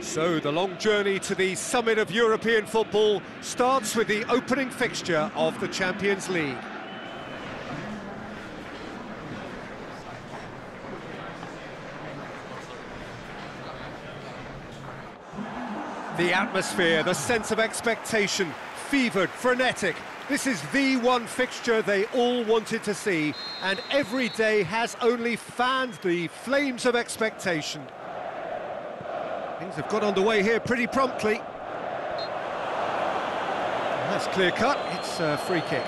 So the long journey to the summit of European football starts with the opening fixture of the Champions League. The atmosphere, the sense of expectation, fevered, frenetic. This is the one fixture they all wanted to see, and every day has only fanned the flames of expectation. Things have got underway here pretty promptly. And that's clear cut, it's a free kick.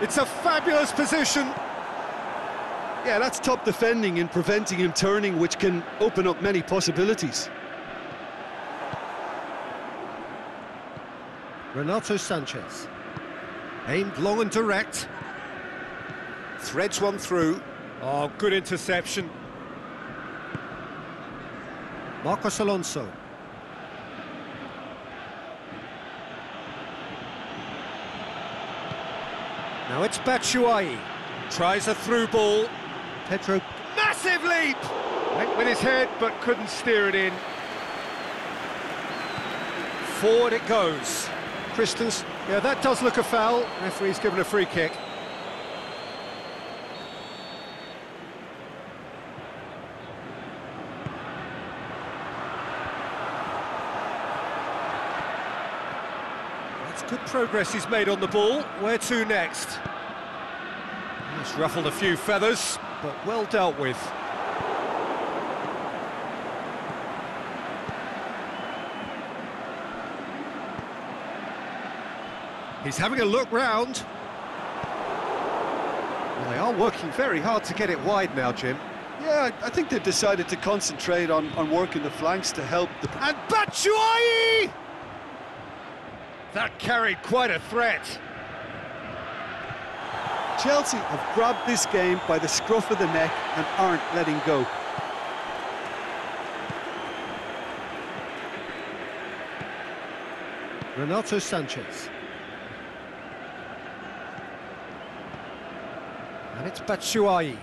It's a fabulous position. Yeah, that's top defending and preventing him turning, which can open up many possibilities. Renato Sanchez. Aimed long and direct. Threads one through. Oh, good interception. Marcos Alonso. Now it's Batshuayi. Tries a through ball. Pedro, massive leap! Went with his head, but couldn't steer it in. Forward it goes. Christensen, yeah, that does look a foul. Referee's given a free kick. That's good progress he's made on the ball. Where to next? He's ruffled a few feathers, but well dealt with. He's having a look round. Well, they are working very hard to get it wide now, Jim. Yeah, I think they've decided to concentrate on working the flanks to help the... And Batshuayi! That carried quite a threat. Chelsea have grabbed this game by the scruff of the neck and aren't letting go. Renato Sanchez. And it's Batshuayi.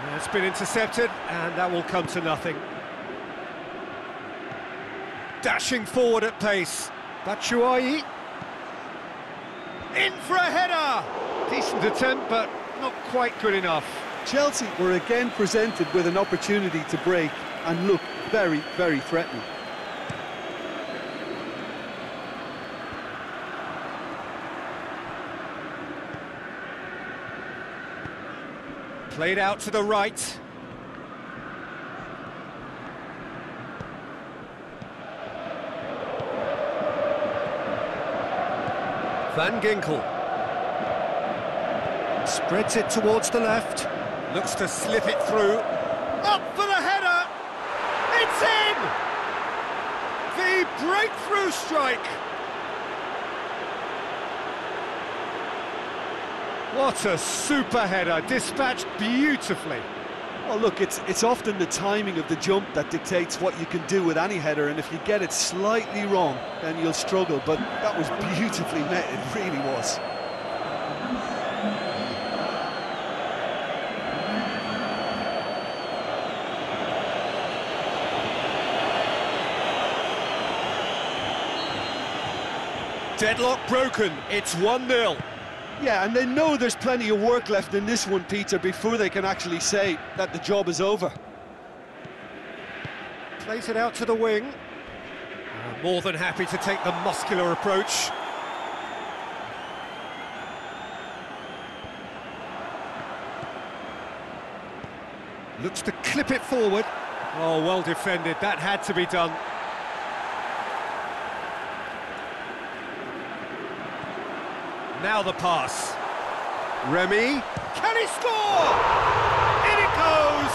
And it's been intercepted, and that will come to nothing. Dashing forward at pace. Batshuayi. In for a header! Decent attempt, but not quite good enough. Chelsea were again presented with an opportunity to break and look very, very threatening. Played out to the right. Van Ginkel spreads it towards the left, looks to slip it through, up for the header, it's in! The breakthrough strike! What a super header, dispatched beautifully. Well, look, it's often the timing of the jump that dictates what you can do with any header, and if you get it slightly wrong, then you'll struggle, but that was beautifully met, it really was. Deadlock broken, it's 1-0. Yeah, and they know there's plenty of work left in this one, Peter, before they can actually say that the job is over. Plays it out to the wing. More than happy to take the muscular approach. Looks to clip it forward. Oh, well defended. That had to be done. Now the pass. Remy. Can he score? In it goes!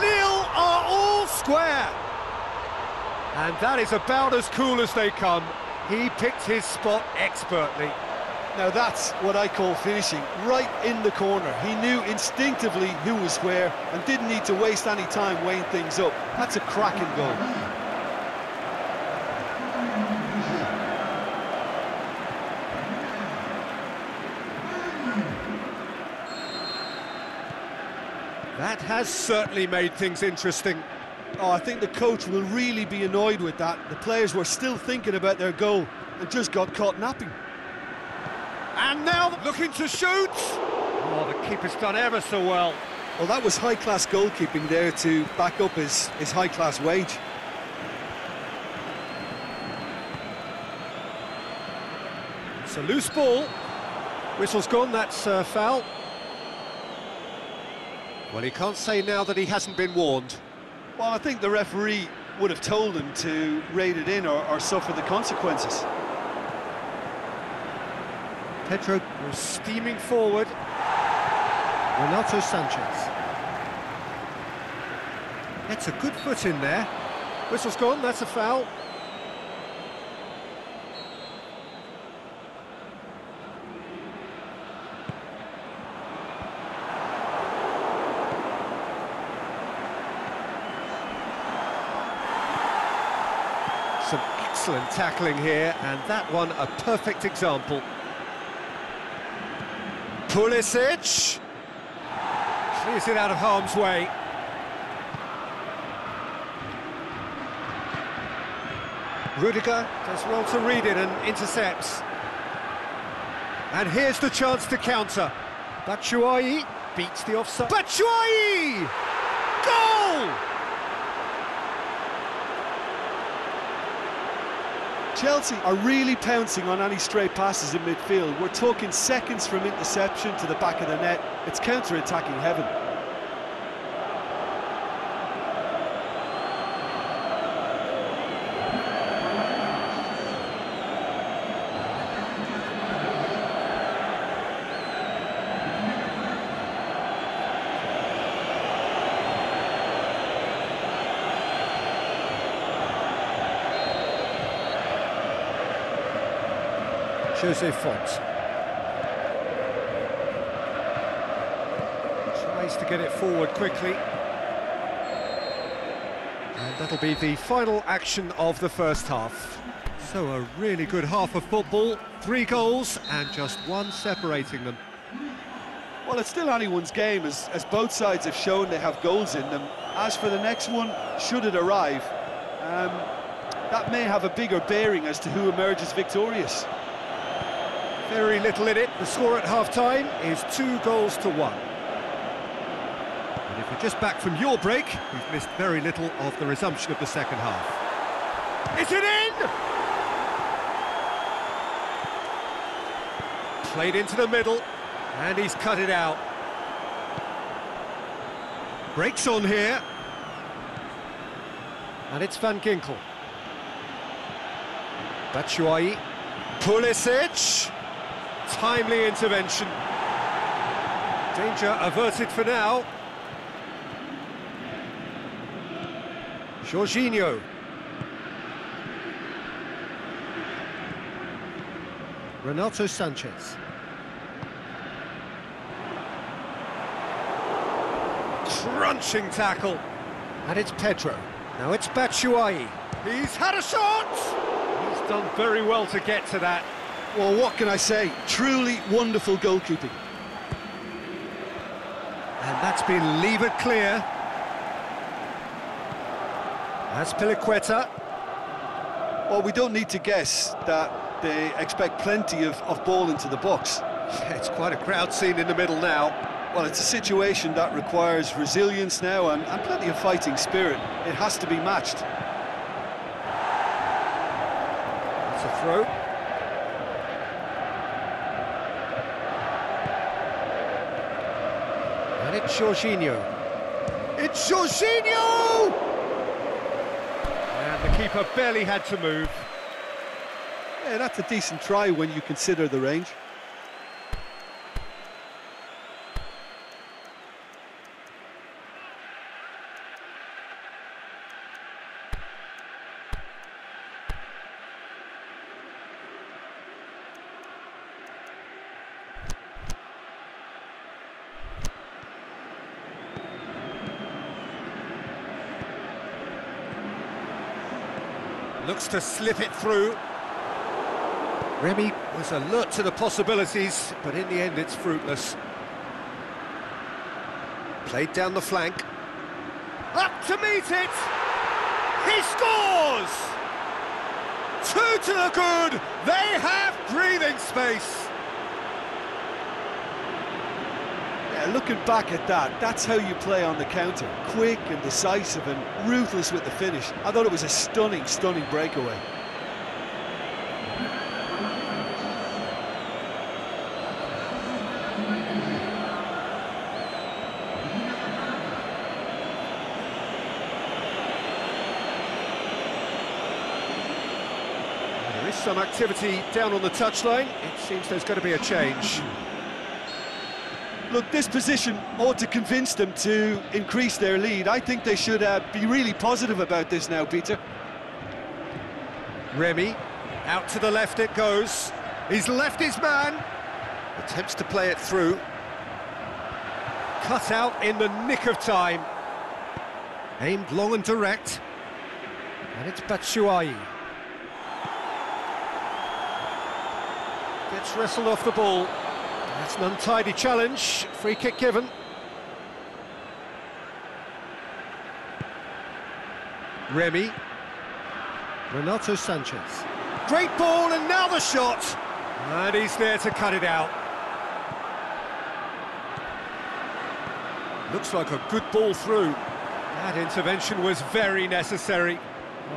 Lille are all square. And that is about as cool as they come. He picked his spot expertly. Now that's what I call finishing, right in the corner. He knew instinctively who was where and didn't need to waste any time weighing things up. That's a cracking goal. That has certainly made things interesting. Oh, I think the coach will really be annoyed with that. The players were still thinking about their goal and just got caught napping. And now looking to shoot. Oh, the keeper's done ever so well. Well, that was high-class goalkeeping there to back up his high-class wage. It's a loose ball. Whistle's gone, that's foul. Well, he can't say now that he hasn't been warned. Well, I think the referee would have told him to rein it in or suffer the consequences. Pedro was steaming forward. Renato Sanchez. That's a good foot in there. Whistle's gone, that's a foul. Some excellent tackling here, and that one a perfect example. Pulisic clears it out of harm's way. Rudiger does well to read it and intercepts. And here's the chance to counter. Batshuayi beats the offside. Batshuayi! Goal! Chelsea are really pouncing on any stray passes in midfield. We're talking seconds from interception to the back of the net. It's counter-attacking heaven. Jose Fox tries to get it forward quickly, and that'll be the final action of the first half. So a really good half of football, 3 goals and just 1 separating them. Well, it's still anyone's game, as both sides have shown they have goals in them. As for the next one, should it arrive, that may have a bigger bearing as to who emerges victorious. Very little in it. The score at half-time is 2 goals to 1. And if we're just back from your break, we've missed very little of the resumption of the second half. Is it in? Played into the middle, and he's cut it out. Breaks on here. And it's Van Ginkel. Batshuayi. Pulisic. Timely intervention. Danger averted for now. Jorginho. Renato Sanchez. Crunching tackle. And it's Pedro. Now it's Batshuayi. He's had a shot! He's done very well to get to that. Well, what can I say? Truly wonderful goalkeeping. And that's been levered clear. That's Piliqueta. Well, we don't need to guess that they expect plenty of ball into the box. Yeah, it's quite a crowd scene in the middle now. Well, it's a situation that requires resilience now and plenty of fighting spirit. It has to be matched. That's a throw. And it's Jorginho. It's Jorginho! And the keeper barely had to move. Yeah, that's a decent try when you consider the range. Looks to slip it through. Remy was alert to the possibilities, but in the end it's fruitless. Played down the flank. Up to meet it! He scores! 2 to the good! They have breathing space! Yeah, looking back at that, that's how you play on the counter. Quick and decisive and ruthless with the finish. I thought it was a stunning, stunning breakaway. Some activity down on the touchline. It seems there's going to be a change. Look, this position ought to convince them to increase their lead. I think they should be really positive about this now, Peter. Remy, out to the left it goes. He's left his man. Attempts to play it through. Cut out in the nick of time. Aimed long and direct. And it's Batshuayi. Gets wrestled off the ball. That's an untidy challenge. Free kick given. Remy. Renato Sanchez. Great ball and now the shot. And he's there to cut it out. Looks like a good ball through. That intervention was very necessary.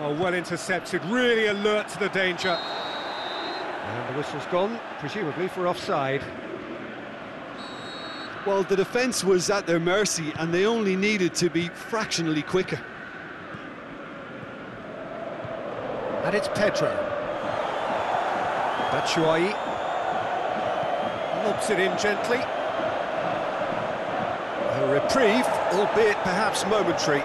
Oh, well intercepted. Really alert to the danger. And the whistle's gone, presumably for offside. Well, the defence was at their mercy, and they only needed to be fractionally quicker. And it's Pedro. Batshuayi lobs it in gently. A reprieve, albeit perhaps momentary.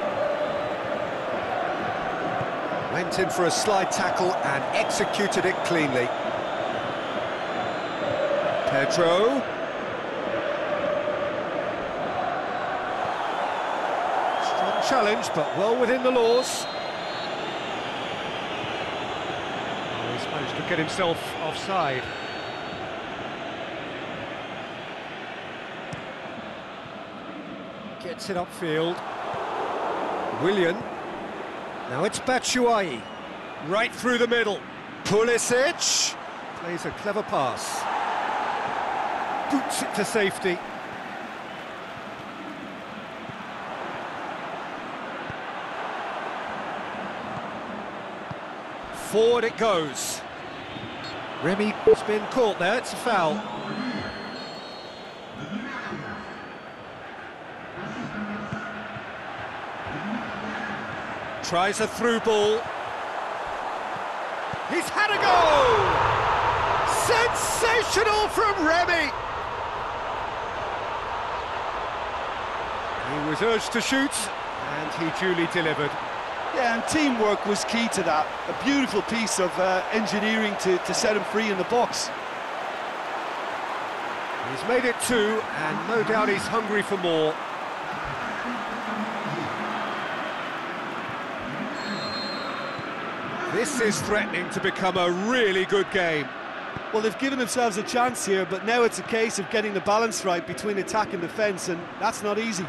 Went in for a slide tackle and executed it cleanly. Pedro. Strong challenge, but well within the laws. Oh, he's managed to get himself offside. Gets it upfield. Willian. Now it's Batshuayi. Right through the middle. Pulisic. Plays a clever pass. Boots it to safety. Forward it goes. Remy has been caught there, it's a foul. Tries a through ball. He's had a goal! Sensational from Remy! He was urged to shoot, and he duly delivered. Yeah, and teamwork was key to that. A beautiful piece of engineering to set him free in the box. He's made it 2, and no doubt he's hungry for more. This is threatening to become a really good game. Well, they've given themselves a chance here, but now it's a case of getting the balance right between attack and defence, and that's not easy.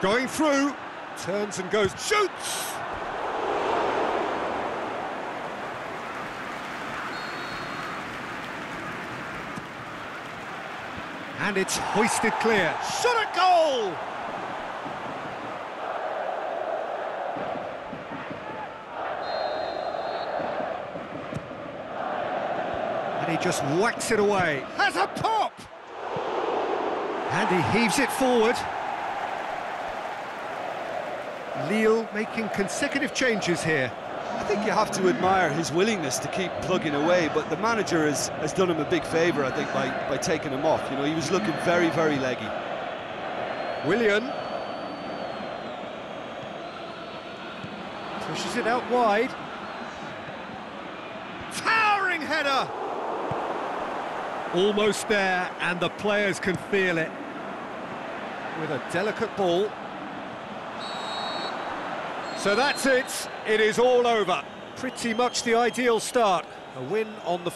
Going through, turns and goes, shoots! And it's hoisted clear. Shot at goal! And he just whacks it away. Has a pop! And he heaves it forward. Lille making consecutive changes here. I think you have to admire his willingness to keep plugging away, but the manager has done him a big favour, I think, by taking him off. You know, he was looking very, very leggy. Willian. Pushes it out wide. Towering header! Almost there, and the players can feel it. With a delicate ball. So that's it. It is all over. Pretty much the ideal start. A win on the